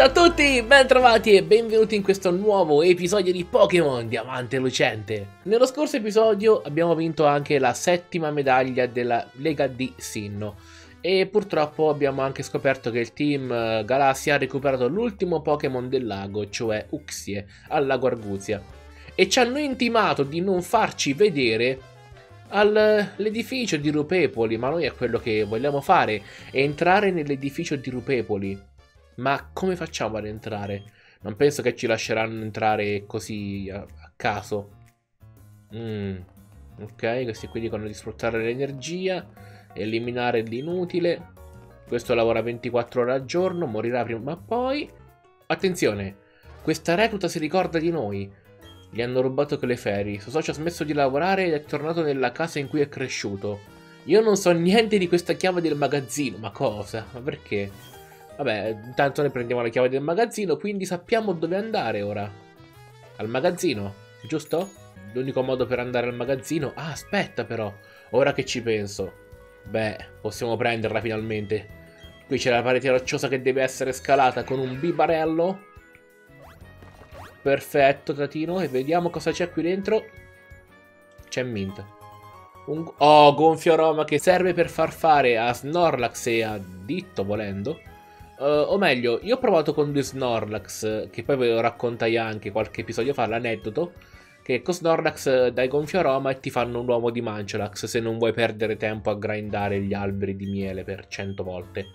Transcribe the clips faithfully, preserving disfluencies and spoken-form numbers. Ciao a tutti, ben trovati e benvenuti in questo nuovo episodio di Pokémon Diamante Lucente. Nello scorso episodio abbiamo vinto anche la settima medaglia della Lega di Sinnoh e purtroppo abbiamo anche scoperto che il Team Galassia ha recuperato l'ultimo Pokémon del lago, cioè Uxie, al Lago Arguzia, e ci hanno intimato di non farci vedere all'edificio di Rupepoli, ma noi è quello che vogliamo fare, entrare nell'edificio di Rupepoli. Ma come facciamo ad entrare? Non penso che ci lasceranno entrare così a, a caso. Mm, ok, questi qui dicono di sfruttare l'energia, eliminare l'inutile. Questo lavora ventiquattro ore al giorno, morirà prima ma poi. Attenzione, questa recluta si ricorda di noi. Gli hanno rubato Clefairy, suo socio ha smesso di lavorare ed è tornato nella casa in cui è cresciuto. Io non so niente di questa chiave del magazzino, ma cosa? Ma perché? Vabbè, intanto noi prendiamo la chiave del magazzino, quindi sappiamo dove andare ora. Al magazzino, giusto? L'unico modo per andare al magazzino... Ah, aspetta però, ora che ci penso. Beh, possiamo prenderla finalmente. Qui c'è la parete rocciosa che deve essere scalata con un bibarello. Perfetto, Tatino, e vediamo cosa c'è qui dentro. C'è Mint. Un... Oh, Gonfioroma che serve per far fare a Snorlax e a Ditto, volendo. Uh, o meglio, io ho provato con due Snorlax, che poi ve lo raccontai anche qualche episodio fa, l'aneddoto, che con Snorlax dai Gonfioroma e ti fanno un uovo di Munchlax se non vuoi perdere tempo a grindare gli alberi di miele per cento volte.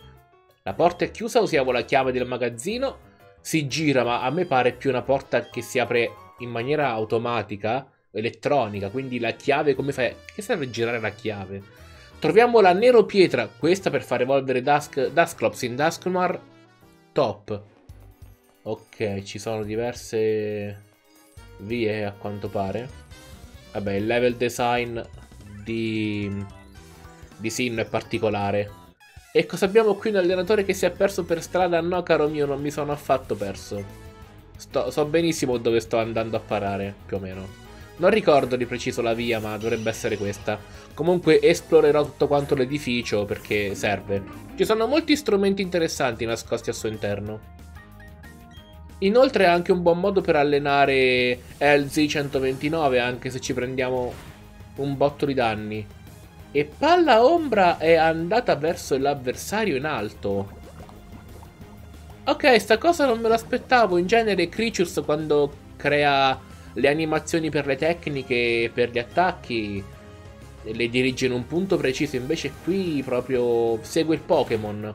La porta è chiusa, usiamo la chiave del magazzino, si gira, ma a me pare più una porta che si apre in maniera automatica, elettronica, quindi la chiave come fai? Che serve girare la chiave? Troviamo la nero pietra, questa per far evolvere Dusk, Dusclops in Dusknoir. Top. Ok, ci sono diverse vie a quanto pare. Vabbè, il level design di, di Sinnoh è particolare. E cosa abbiamo qui? Un allenatore che si è perso per strada? No, caro mio, non mi sono affatto perso. Sto, so benissimo dove sto andando a parare, più o meno. Non ricordo di preciso la via, ma dovrebbe essere questa. Comunque esplorerò tutto quanto l'edificio perché serve. Ci sono molti strumenti interessanti nascosti al suo interno. Inoltre è anche un buon modo per allenare L Z centoventinove, anche se ci prendiamo un botto di danni. E Pallombra è andata verso l'avversario in alto. Ok, sta cosa non me l'aspettavo. In genere Cricius quando crea... le animazioni per le tecniche e per gli attacchi le dirige in un punto preciso, invece qui proprio segue il Pokémon.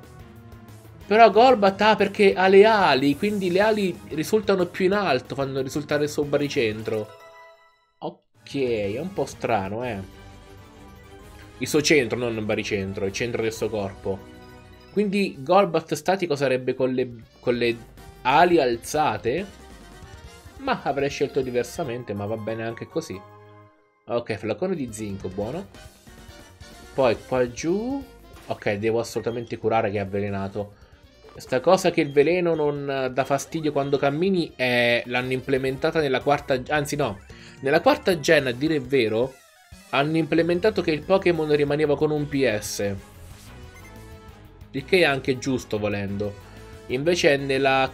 Però Golbat ha ah, perché ha le ali, quindi le ali risultano più in alto, fanno risultare il suo baricentro. Ok, è un po' strano, eh. Il suo centro, non il baricentro, il centro del suo corpo. Quindi Golbat statico sarebbe con le, con le ali alzate. Ma avrei scelto diversamente, ma va bene anche così. Ok, flacone di zinco, buono. Poi qua giù. Ok, devo assolutamente curare che è avvelenato. Sta cosa che il veleno non dà fastidio quando cammini è... l'hanno implementata nella quarta... Anzi no, nella quarta gen, a dire il vero, hanno implementato che il Pokémon rimaneva con un P S. Il che è anche giusto, volendo. Invece è nella...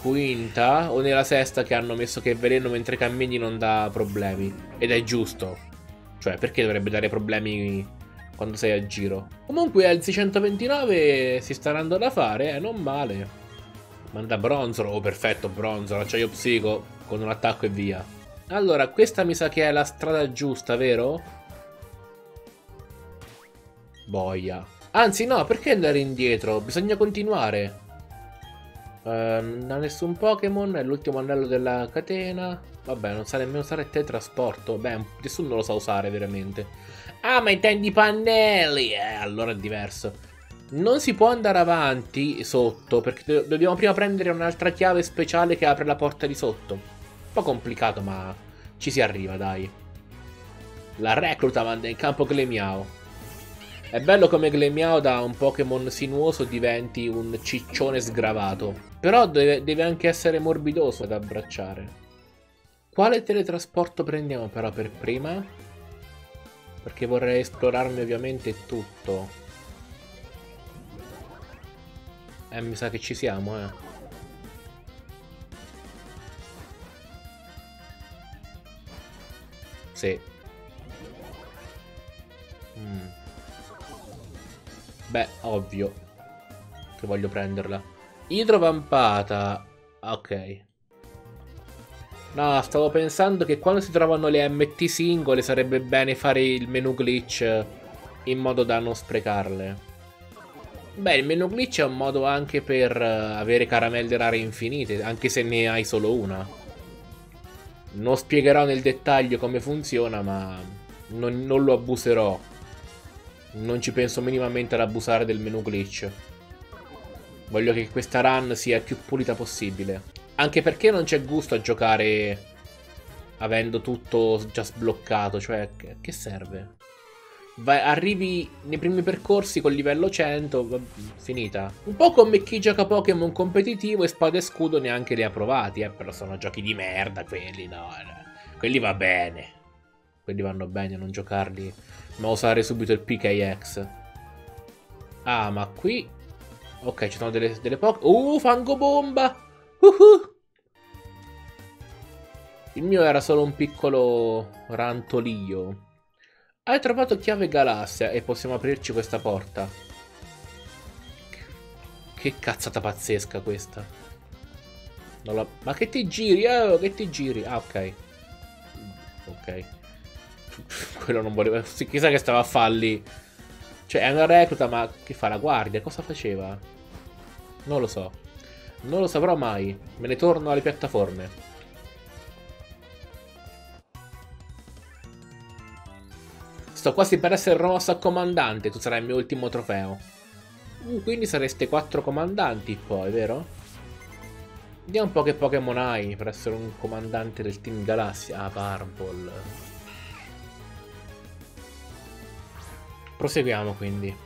quinta o nella sesta che hanno messo che il veleno mentre cammini non dà problemi. Ed è giusto. Cioè, perché dovrebbe dare problemi quando sei a giro? Comunque al seicentoventinove si sta andando da fare, eh, non male. Manda Bronzolo, oh perfetto Bronzolo, acciaio psico, con un attacco e via. Allora, questa mi sa che è la strada giusta, vero? Boia. Anzi no, perché andare indietro? Bisogna continuare. Uh, non ha nessun Pokémon, è l'ultimo anello della catena. Vabbè, non sa nemmeno usare teletrasporto. Beh, nessuno lo sa usare veramente. Ah, ma intendi i pannelli? Eh, allora è diverso. Non si può andare avanti sotto, perché do dobbiamo prima prendere un'altra chiave speciale che apre la porta di sotto. Un po' complicato, ma ci si arriva, dai. La recluta manda in campo Clemiau. È bello come Glemmioda, da un Pokémon sinuoso diventi un ciccione sgravato. Però deve, deve anche essere morbidoso ad abbracciare. Quale teletrasporto prendiamo però per prima? Perché vorrei esplorarmi ovviamente tutto. Eh, mi sa che ci siamo, eh. Sì. Mm. Beh, ovvio che voglio prenderla. Idrovampata. Ok. No, stavo pensando che quando si trovano le M T singole sarebbe bene fare il menu glitch in modo da non sprecarle. Beh, il menu glitch è un modo anche per avere caramelle rare infinite, anche se ne hai solo una. Non spiegherò nel dettaglio come funziona, ma non, non lo abuserò. Non ci penso minimamente ad abusare del menu glitch. Voglio che questa run sia più pulita possibile. Anche perché non c'è gusto a giocare avendo tutto già sbloccato, cioè che serve? Vai, arrivi nei primi percorsi col livello cento, finita. Un po' come chi gioca Pokémon competitivo e Spada e Scudo neanche li ha provati, eh, però sono giochi di merda quelli, no, no. Quelli va bene. Quelli vanno bene a non giocarli, ma usare subito il P K X. Ah, ma qui... Ok, ci sono delle, delle Poké... Uh, Fangobomba! Uhuh. Il mio era solo un piccolo rantolio. Hai trovato chiave galassia e possiamo aprirci questa porta. Che cazzata pazzesca questa. Non la... Ma che ti giri? Oh, che ti giri? Ah, ok. Ok. Quello non voleva... Chissà che stava a falli. Cioè, è una recluta, ma che fa la guardia? Cosa faceva? Non lo so. Non lo saprò mai. Me ne torno alle piattaforme. Sto quasi per essere promosso a comandante. Tu sarai il mio ultimo trofeo. uh, Quindi sareste quattro comandanti poi, vero? Vediamo un po' che Pokémon hai per essere un comandante del Team Galassia. Ah, Parbol. Proseguiamo quindi.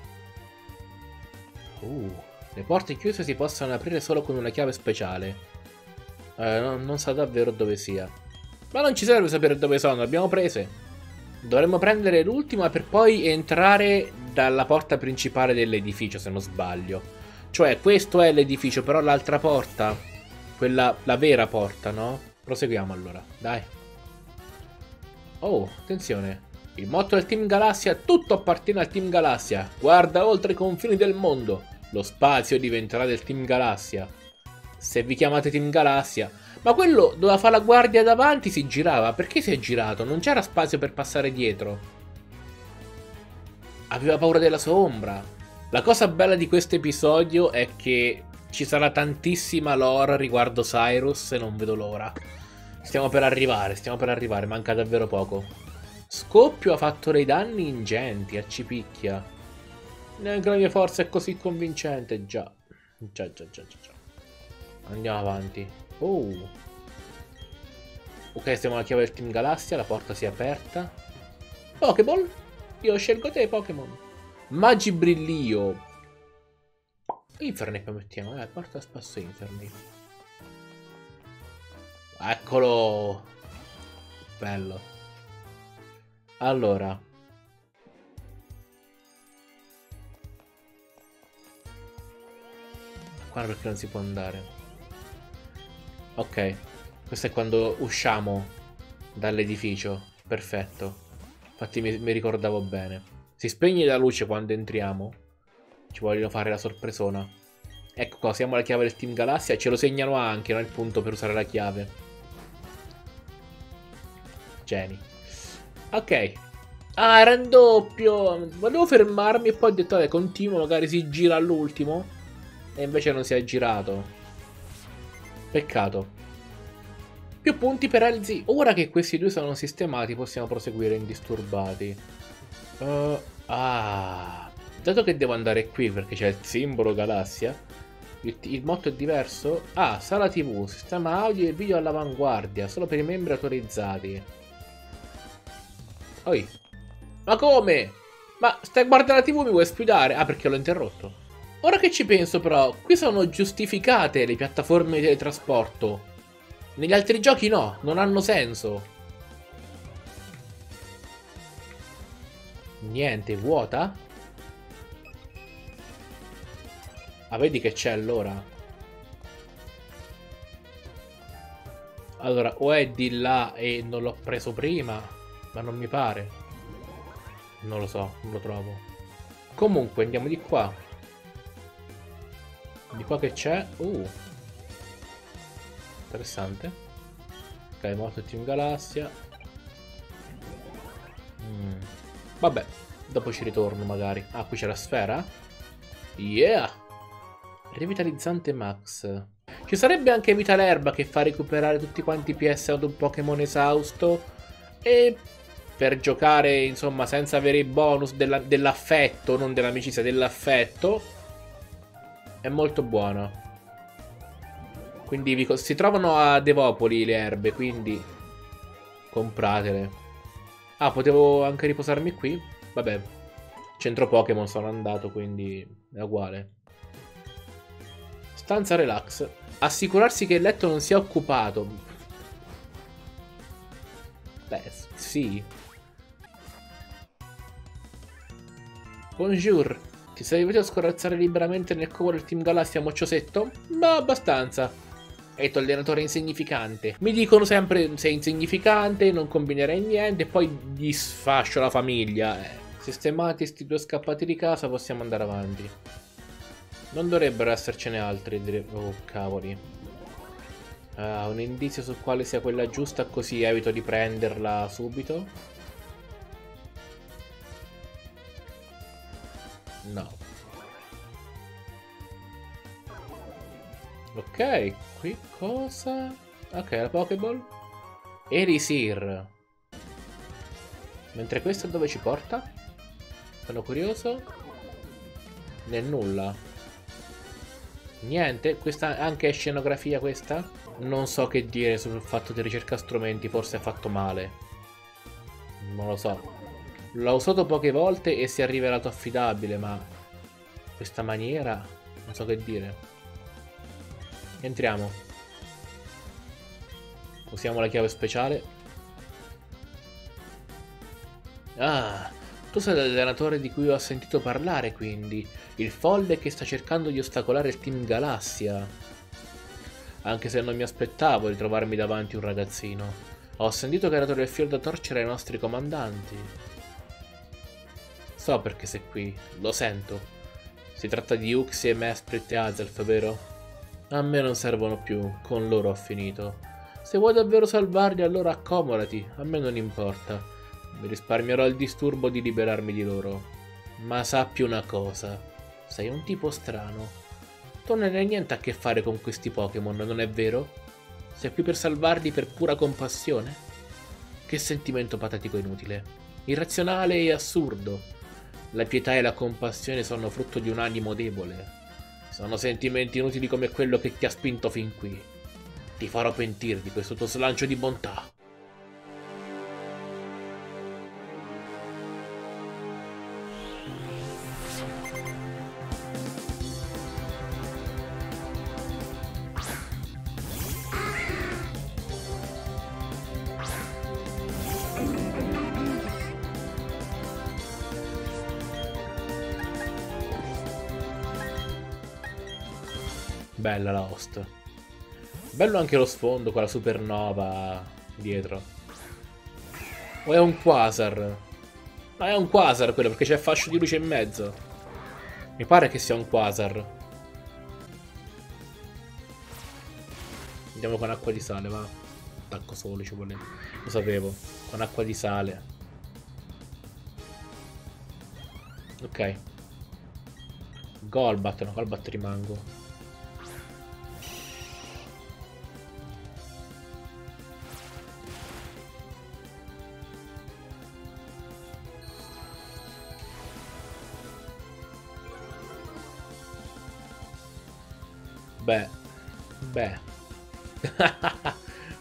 Uh Le porte chiuse si possono aprire solo con una chiave speciale. Eh, non, non so davvero dove sia. Ma non ci serve sapere dove sono, le abbiamo prese. Dovremmo prendere l'ultima per poi entrare dalla porta principale dell'edificio, se non sbaglio. Cioè, questo è l'edificio, però l'altra porta, quella, la vera porta, no? Proseguiamo allora, dai. Oh, attenzione. Il motto del Team Galassia, tutto appartiene al Team Galassia. Guarda oltre i confini del mondo. Lo spazio diventerà del Team Galassia. Se vi chiamate Team Galassia... Ma quello doveva fare la guardia davanti, si girava. Perché si è girato? Non c'era spazio per passare dietro. Aveva paura della sua ombra. La cosa bella di questo episodio è che ci sarà tantissima lore riguardo Cyrus e non vedo l'ora. Stiamo per arrivare, stiamo per arrivare, manca davvero poco. Scoppio ha fatto dei danni ingenti, a ci picchia. Neanche la mia forza è così convincente. Già. Già, già, già, già. Andiamo avanti. Oh. Ok, stiamo alla chiave del Team Galassia. La porta si è aperta. Pokéball? Io scelgo te, Pokémon. Magibrillio. Infernape mettiamo. Eh, porta spasso Infernape. Eccolo. Bello. Allora. Qua perché non si può andare. Ok. Questo è quando usciamo dall'edificio. Perfetto. Infatti mi, mi ricordavo bene. Si spegne la luce quando entriamo. Ci vogliono fare la sorpresona. Ecco qua, siamo alla chiave del Team Galassia. Ce lo segnano anche, no? Il punto per usare la chiave. Geni. Ok. Ah, era in doppio. Volevo fermarmi e poi ho detto, vabbè, continuo. Magari si gira all'ultimo. E invece non si è girato. Peccato. Più punti per Elzi. Ora che questi due sono sistemati possiamo proseguire indisturbati. uh, Ah, dato che devo andare qui perché c'è il simbolo galassia, il, il motto è diverso. Ah, sala tv, sistema audio e video all'avanguardia, solo per i membri autorizzati. Oi. Ma come? Ma stai guardando la tv, mi vuoi sfidare? Ah, perché l'ho interrotto. Ora che ci penso però, qui sono giustificate le piattaforme di teletrasporto. Negli altri giochi no, non hanno senso. Niente, vuota? Ah, vedi che c'è allora. Allora, o è di là e non l'ho preso prima, ma non mi pare. Non lo so, non lo trovo. Comunque, andiamo di qua. Di qua che c'è? Uh. Interessante. Ok, è morto il Team Galassia. Mm. Vabbè, dopo ci ritorno magari. Ah, qui c'è la sfera? Yeah! Revitalizzante Max. Ci sarebbe anche Vita l'erba che fa recuperare tutti quanti i P S ad un Pokémon esausto. E per giocare, insomma, senza avere i bonus dell'affetto, non dell'amicizia, dell'affetto, è molto buono. Quindi vi si trovano a Devopoli le erbe, quindi compratele. Ah, potevo anche riposarmi qui? Vabbè, centro Pokémon sono andato, quindi è uguale. Stanza relax. Assicurarsi che il letto non sia occupato. Beh, sì. Bonjour. Ti sei venuto a scorazzare liberamente nel covo del Team Galassia, mocciosetto? Ma abbastanza. E il tuo allenatore è insignificante. Mi dicono sempre sei insignificante, non combinerai niente, e poi gli sfascio la famiglia. Eh. Sistemati sti due scappati di casa, possiamo andare avanti. Non dovrebbero essercene altri. Oh, cavoli. Ah, un indizio su quale sia quella giusta, così evito di prenderla subito. No. Ok, qui cosa? Ok, la Pokéball. Erisir. Mentre questo dove ci porta? Sono curioso. Nel nulla. Niente, questa anche è scenografia questa? Non so che dire sul fatto di ricerca strumenti, forse è fatto male. Non lo so. L'ho usato poche volte e si è rivelato affidabile, ma questa maniera, non so che dire. Entriamo. Usiamo la chiave speciale. Ah, tu sei l'allenatore di cui ho sentito parlare, quindi. Il folle che sta cercando di ostacolare il Team Galassia. Anche se non mi aspettavo di trovarmi davanti un ragazzino. Ho sentito che era dato il filo da torcere ai nostri comandanti. So perché sei qui, lo sento. Si tratta di Uxie, Mesprit e Azelf, vero? A me non servono più, con loro ho finito. Se vuoi davvero salvarli, allora accomodati, a me non importa. Mi risparmierò il disturbo di liberarmi di loro. Ma sappi una cosa, sei un tipo strano. Tu non hai niente a che fare con questi Pokémon, non è vero? Sei qui per salvarli per pura compassione? Che sentimento patetico inutile, irrazionale e assurdo. La pietà e la compassione sono frutto di un animo debole. Sono sentimenti inutili come quello che ti ha spinto fin qui. Ti farò pentire di questo tuo slancio di bontà. Bella la host. Bello anche lo sfondo con la supernova dietro. O è un quasar? Ma è un quasar quello, perché c'è fascio di luce in mezzo. Mi pare che sia un quasar. Andiamo con acqua di sale, va. Attacco solo ci vuole. Lo sapevo. Con acqua di sale. Ok. Golbat, no, Golbat rimango. Beh, beh,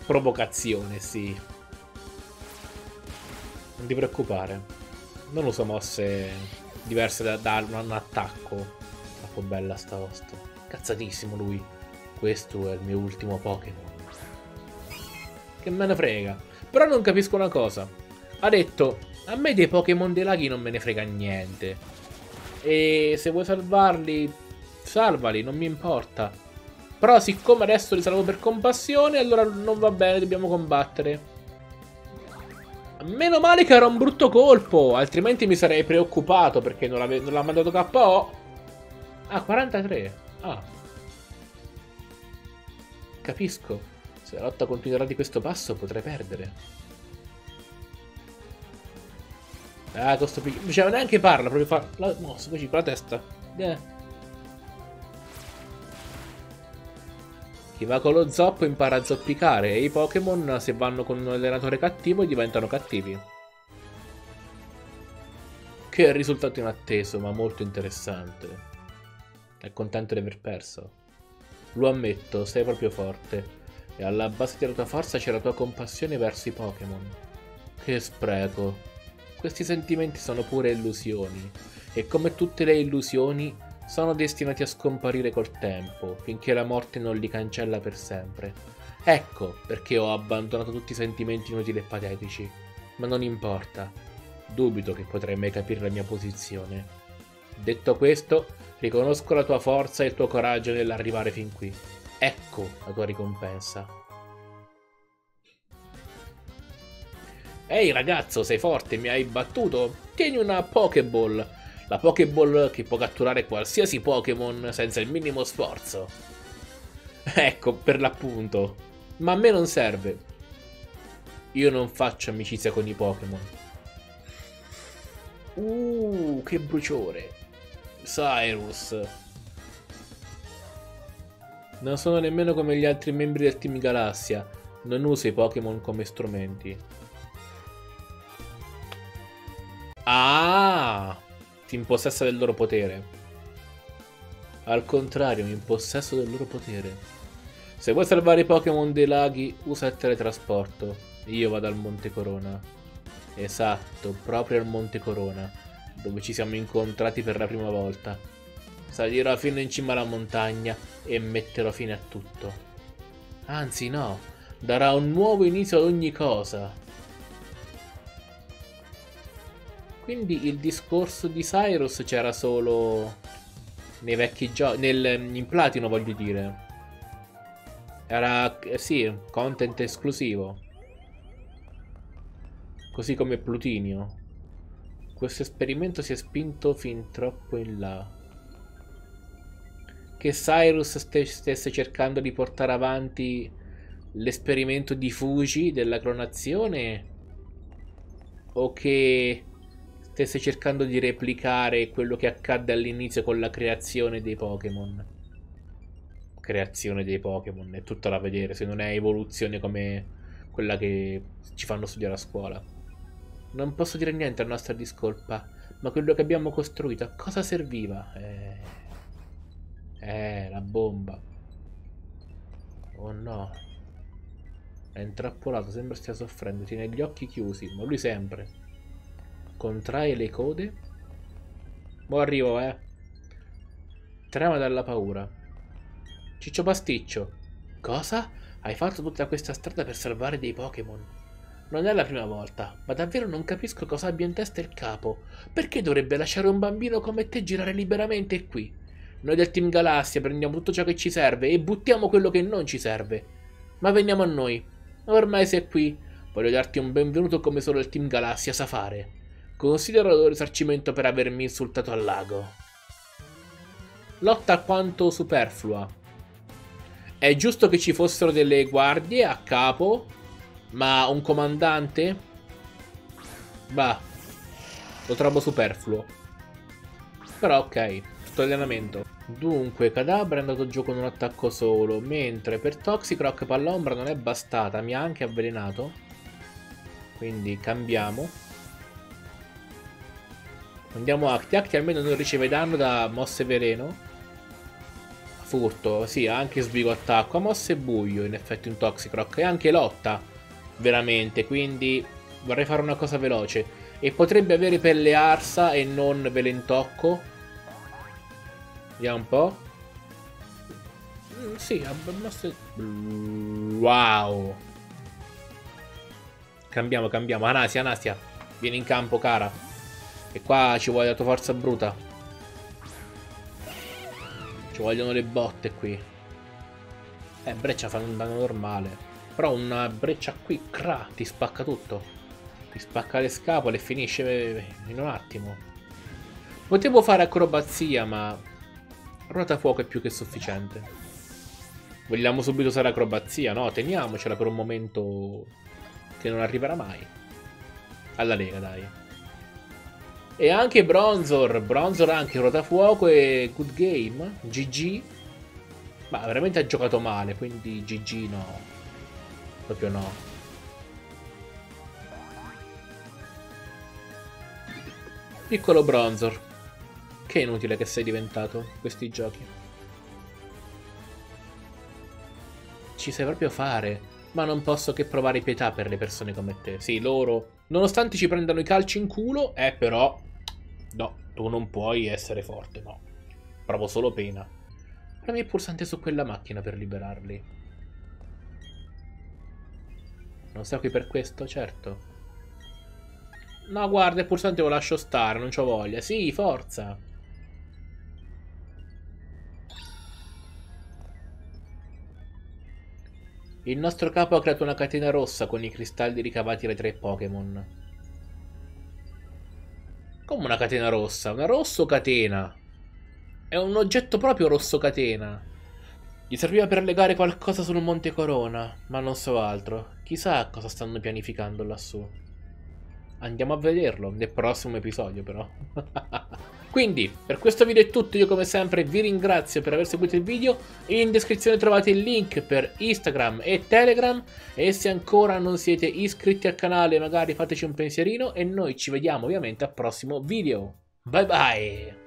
provocazione, sì. Non ti preoccupare, non uso mosse diverse da, da un attacco. Troppo bella sta host. Cazzatissimo lui. Questo è il mio ultimo Pokémon. Che me ne frega. Però non capisco una cosa. Ha detto, a me dei Pokémon dei laghi non me ne frega niente. E se vuoi salvarli... Salvali, non mi importa. Però siccome adesso li salvo per compassione, allora non va bene, dobbiamo combattere. Meno male che era un brutto colpo, altrimenti mi sarei preoccupato perché non l'ha mandato K O. Ah, quarantatré. Ah. Capisco. Se la lotta continuerà di questo passo potrei perdere. Ah, questo piccolo. Cioè, neanche parla, proprio fa... La... No, sto così con la testa. Eh. Chi va con lo zoppo impara a zoppicare e i Pokémon, se vanno con un allenatore cattivo, diventano cattivi. Che risultato inatteso, ma molto interessante. È contento di aver perso. Lo ammetto, sei proprio forte. E alla base della tua forza c'è la tua compassione verso i Pokémon. Che spreco. Questi sentimenti sono pure illusioni. E come tutte le illusioni, sono destinati a scomparire col tempo, finché la morte non li cancella per sempre. Ecco perché ho abbandonato tutti i sentimenti inutili e patetici. Ma non importa. Dubito che potrai mai capire la mia posizione. Detto questo, riconosco la tua forza e il tuo coraggio nell'arrivare fin qui. Ecco la tua ricompensa. Ehi ragazzo, sei forte, mi hai battuto? Tieni una Pokéball. La Pokéball che può catturare qualsiasi Pokémon senza il minimo sforzo. Ecco, per l'appunto. Ma a me non serve. Io non faccio amicizia con i Pokémon. Uh, che bruciore. Cyrus. Non sono nemmeno come gli altri membri del Team Galassia. Non uso i Pokémon come strumenti. Ah! Ti impossessa del loro potere. Al contrario, mi impossesso del loro potere. Se vuoi salvare i Pokémon dei laghi, usa il teletrasporto. Io vado al Monte Corona. Esatto, proprio al Monte Corona, dove ci siamo incontrati per la prima volta. Salirò fino in cima alla montagna e metterò fine a tutto. Anzi no, darà un nuovo inizio ad ogni cosa. Quindi il discorso di Cyrus c'era solo nei vecchi giochi, in platino voglio dire. Era, eh sì, content esclusivo. Così come Plutinio. Questo esperimento si è spinto fin troppo in là. Che Cyrus stesse cercando di portare avanti l'esperimento di Fuji della clonazione, o che stesse cercando di replicare quello che accadde all'inizio con la creazione dei Pokémon. Creazione dei Pokémon è tutta da vedere, se non è evoluzione come quella che ci fanno studiare a scuola. Non posso dire niente a nostra discolpa, ma quello che abbiamo costruito a cosa serviva? Eh, eh la bomba. Oh no. È intrappolato, sembra stia soffrendo, tiene gli occhi chiusi, ma lui sempre. Contrae le code. Mo arrivo, eh. Trema dalla paura. Ciccio pasticcio. Cosa? Hai fatto tutta questa strada per salvare dei Pokémon? Non è la prima volta, ma davvero non capisco cosa abbia in testa il capo. Perché dovrebbe lasciare un bambino come te girare liberamente qui? Noi del Team Galassia prendiamo tutto ciò che ci serve e buttiamo quello che non ci serve. Ma veniamo a noi. Ormai sei qui. Voglio darti un benvenuto come solo il Team Galassia sa fare. Consideralo risarcimento per avermi insultato al lago. Lotta quanto superflua. È giusto che ci fossero delle guardie a capo... Ma un comandante? Bah, lo trovo superfluo. Però ok, tutto allenamento. Dunque, Cadabra è andato giù con un attacco solo, mentre per Toxic Rock Pallombra non è bastata, mi ha anche avvelenato. Quindi cambiamo. Andiamo a Acti, Acti almeno non riceve danno da mosse veleno. Furto, sì, ha anche svigo attacco, a mosse buio in effetti un Toxic Rock e anche lotta. Veramente, quindi vorrei fare una cosa veloce. E potrebbe avere pelle arsa e non velentocco. Vediamo un po'. Mm, sì, abbastanza... Wow. Cambiamo, cambiamo. Anastia, Anastia. Vieni in campo, cara. E qua ci vuole la tua forza bruta. Ci vogliono le botte qui. Eh, breccia fa un danno normale. Però una breccia qui, cra, ti spacca tutto. Ti spacca le scapole e finisce in un attimo. Potevo fare acrobazia, ma ruotafuoco è più che sufficiente. Vogliamo subito usare acrobazia? No, teniamocela per un momento che non arriverà mai. Alla Lega, dai. E anche Bronzor. Bronzor anche ruotafuoco e good game. G G. Ma veramente ha giocato male, quindi G G no. Proprio no. Piccolo Bronzor. Che inutile che sei diventato questi giochi. Ci sai proprio fare. Ma non posso che provare pietà per le persone come te. Sì, loro, nonostante ci prendano i calci in culo, eh però... no, tu non puoi essere forte, no. Provo solo pena. Premi il pulsante su quella macchina per liberarli. Non sei qui per questo, certo. No, guarda, il pulsante lo lascio stare, non c'ho voglia. Sì, forza. Il nostro capo ha creato una catena rossa con i cristalli ricavati dai tre Pokémon. Come una catena rossa? Una Rosso-catena. È un oggetto proprio Rosso-catena. Gli serviva per legare qualcosa sul Monte Corona, ma non so altro. Chissà cosa stanno pianificando lassù. Andiamo a vederlo nel prossimo episodio, però. Quindi, per questo video è tutto, io come sempre vi ringrazio per aver seguito il video, in descrizione trovate il link per Instagram e Telegram, e se ancora non siete iscritti al canale magari fateci un pensierino, e noi ci vediamo ovviamente al prossimo video. Bye bye!